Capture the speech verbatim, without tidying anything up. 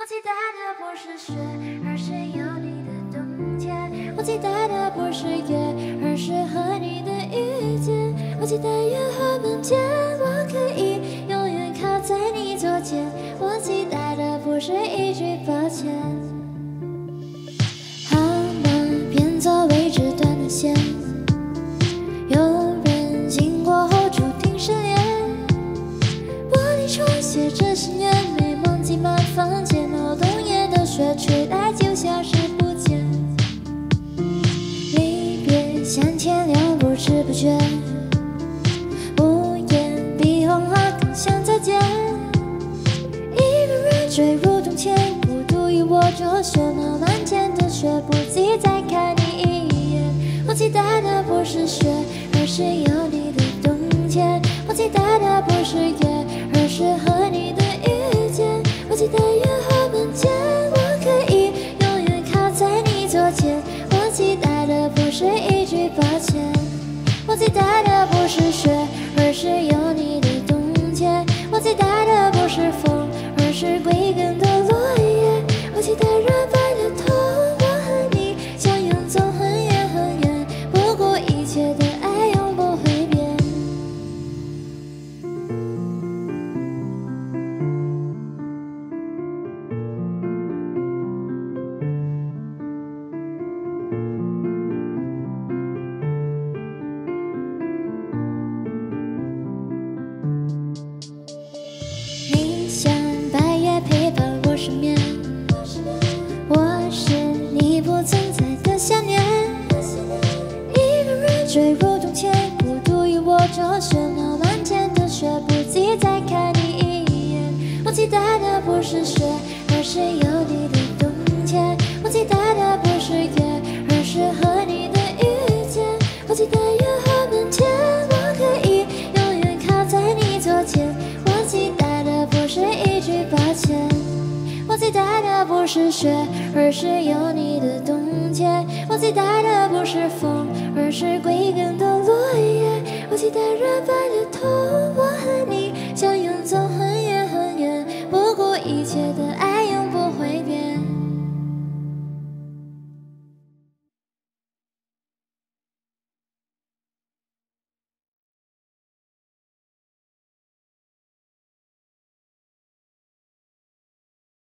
我期待的不是雪，而是有你的冬天；我期待的不是夜，而是和你的遇见。我期待月华满天，我可以永远靠在你左肩。我期待的不是一句抱歉。好吗？偏左位置断了线。 这些年美梦挤满房间，脑洞也都学吹来就消失不见。离别像天亮，不知不觉。无言比红花更像再见。一个人坠入冬天，孤独与我周旋，脑满天的雪，不及再看你一眼。我期待的不是雪，而是有你的冬天。我期待的不是夜，而是和。 我期待月华满天，我可以永远靠在你左肩。我期待的不是一句抱歉，我期待的不是雪，而是有你的冬天。我期待的不是风，而是归根的落叶。我期待热白的痛，我和你相拥走很远很远，不顾一切的爱永不会变。 坠入冬天，孤独与我周旋，脑满天的雪，不及再看你一眼。我期待的不是雪，而是有你的冬天；我期待的不是夜，而是和你的遇见。我期待月华满天，我可以永远靠在你左肩。我期待的不是一句抱歉，我期待的不是雪，而是有你的冬天；我期待的不是风。 而是归根的落叶，我期待热白的痛。